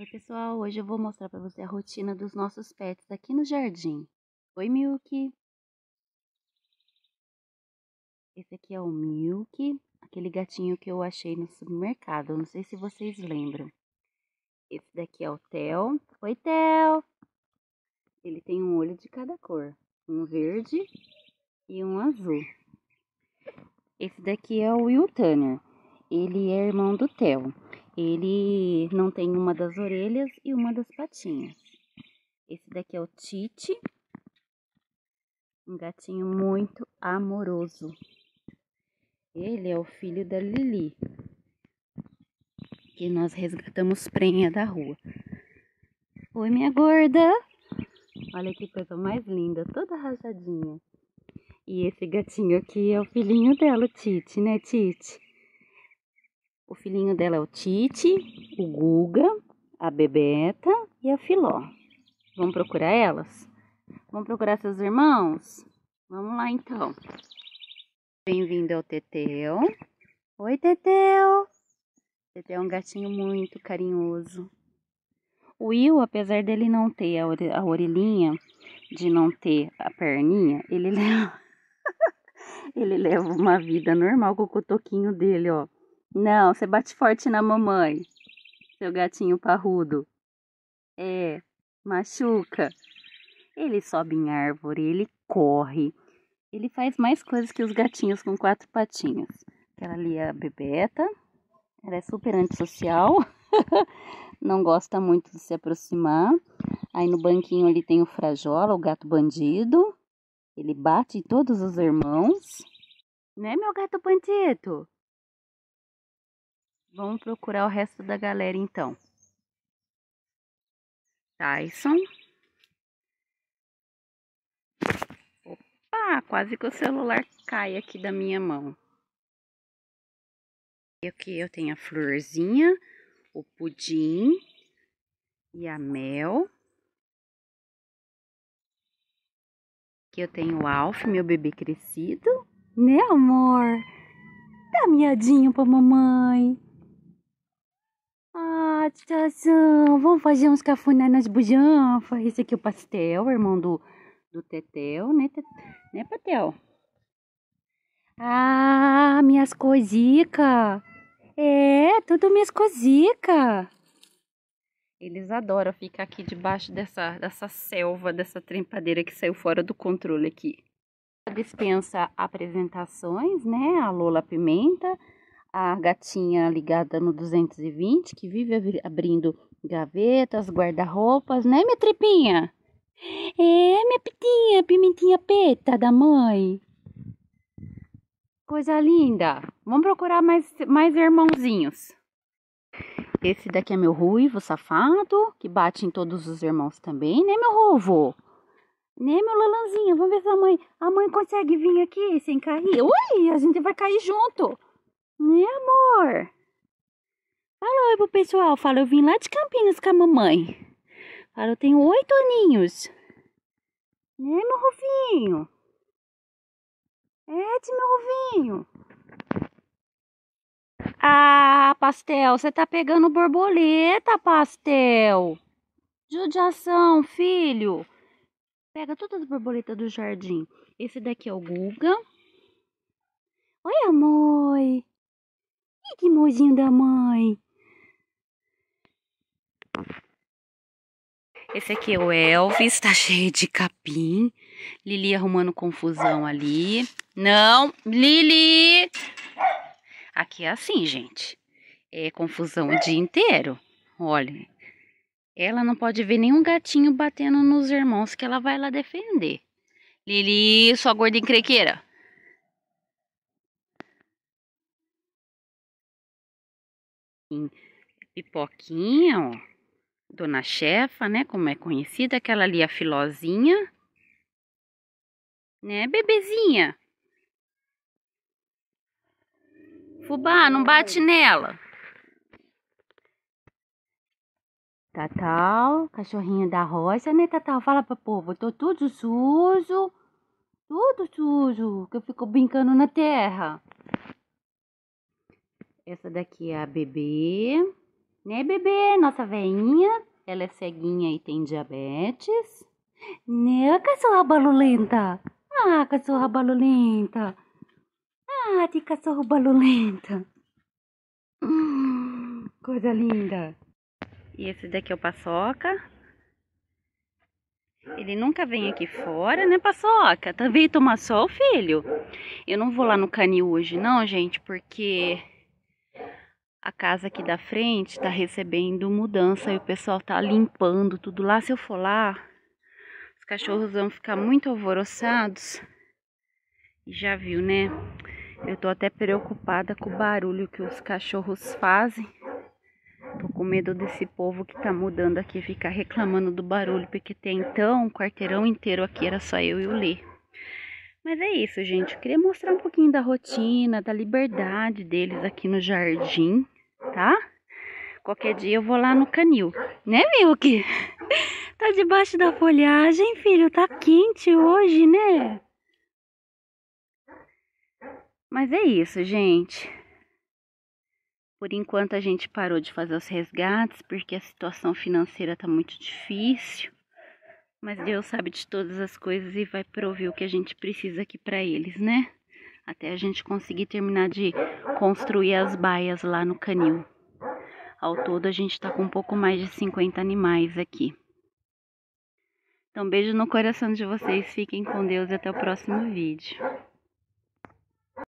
Oi pessoal, hoje eu vou mostrar para você a rotina dos nossos pets aqui no jardim. Oi Milk! Esse aqui é o Milk, aquele gatinho que eu achei no supermercado, não sei se vocês lembram. Esse daqui é o Theo. Oi Theo! Ele tem um olho de cada cor, um verde e um azul. Esse daqui é o Will Tanner, ele é irmão do Theo. Ele não tem uma das orelhas e uma das patinhas. Esse daqui é o Titi, um gatinho muito amoroso. Ele é o filho da Lili, que nós resgatamos prenha da rua. Oi, minha gorda! Olha que coisa mais linda, toda rajadinha. E esse gatinho aqui é o filhinho dela, o Titi, né, Titi? O filhinho dela é o Titi, o Guga, a Bebeta e a Filó. Vamos procurar elas? Vamos procurar seus irmãos? Vamos lá, então. Bem-vindo ao Teteu. Oi, Teteu! Teteu é um gatinho muito carinhoso. O Will, apesar dele não ter a orelhinha, de não ter a perninha, ele leva uma vida normal com o cotoquinho dele, ó. Não, você bate forte na mamãe, seu gatinho parrudo. É, machuca. Ele sobe em árvore, ele corre. Ele faz mais coisas que os gatinhos com quatro patinhas. Aquela ali é a Bebeta. Ela é super antissocial. Não gosta muito de se aproximar. Aí no banquinho ali tem o Frajola, o gato bandido. Ele bate em todos os irmãos. Né, meu gato bandido? Vamos procurar o resto da galera, então. Tyson. Opa, quase que o celular cai aqui da minha mão. E aqui eu tenho a Florzinha, o Pudim e a Mel. Aqui eu tenho o Alf, meu bebê crescido. Né, amor? Dá miadinho pra mamãe. Ah, titazão, vamos fazer uns cafuné nas bujanfas. Esse aqui é o Pastel, irmão do Tetel, né, Patel? Ah, minhas cozicas. É, tudo minhas cozicas. Eles adoram ficar aqui debaixo dessa selva, dessa trempadeira que saiu fora do controle aqui. Dispensa apresentações, né? A Lola Pimenta. A gatinha ligada no 220, que vive abrindo gavetas, guarda-roupas, né, minha tripinha? É, minha pitinha, pimentinha preta da mãe. Coisa linda. Vamos procurar mais irmãozinhos. Esse daqui é meu ruivo safado, que bate em todos os irmãos também, né, meu ruivo? Né, meu Lolanzinho? Vamos ver se a mãe consegue vir aqui sem cair. Ui, a gente vai cair junto. Né, amor? Fala oi pro pessoal. Fala, eu vim lá de Campinas com a mamãe. Fala, eu tenho 8 aninhos. Né, meu ruvinho? É, de meu ruvinho. Ah, Pastel, você tá pegando borboleta, Pastel. Judiação, filho. Pega todas as borboletas do jardim. Esse daqui é o Guga. Oi, amor. Que mozinho da mãe. Esse aqui é o Elvis, tá cheio de capim. Lili arrumando confusão ali. Não, Lili! Aqui é assim, gente. É confusão o dia inteiro. Olha, ela não pode ver nenhum gatinho batendo nos irmãos que ela vai lá defender. Lili, sua gorda encrequeira. Pipoquinha, ó. Dona Chefa, né? Como é conhecida. Aquela ali, a Filozinha. Né, bebezinha? Fubá, não bate nela. Tatal, cachorrinho da roça, né, Tatal? Fala pra povo, eu tô tudo sujo. Tudo sujo, que eu fico brincando na terra. Essa daqui é a Bebê. Né, bebê? Nossa veinha, ela é ceguinha e tem diabetes. Né, cachorra balulenta? Ah, cachorra balulenta. Ah, de cachorro balulenta. Coisa linda. E esse daqui é o Paçoca. Ele nunca vem aqui fora, né, Paçoca? Tá vindo tomar sol, filho? Eu não vou lá no canil hoje, não, gente, porque a casa aqui da frente tá recebendo mudança e o pessoal tá limpando tudo lá. Se eu for lá, os cachorros vão ficar muito alvoroçados. E já viu, né? Eu tô até preocupada com o barulho que os cachorros fazem. Tô com medo desse povo que tá mudando aqui ficar reclamando do barulho, porque até então o quarteirão inteiro aqui era só eu e o Lê. Mas é isso, gente. Eu queria mostrar um pouquinho da rotina, da liberdade deles aqui no jardim, tá? Qualquer dia eu vou lá no canil, né, Milky? Tá debaixo da folhagem, filho. Tá quente hoje, né? Mas é isso, gente. Por enquanto a gente parou de fazer os resgates, porque a situação financeira tá muito difícil. Mas Deus sabe de todas as coisas e vai prover o que a gente precisa aqui pra eles, né? Até a gente conseguir terminar de construir as baias lá no canil. Ao todo a gente tá com um pouco mais de 50 animais aqui. Então beijo no coração de vocês, fiquem com Deus e até o próximo vídeo.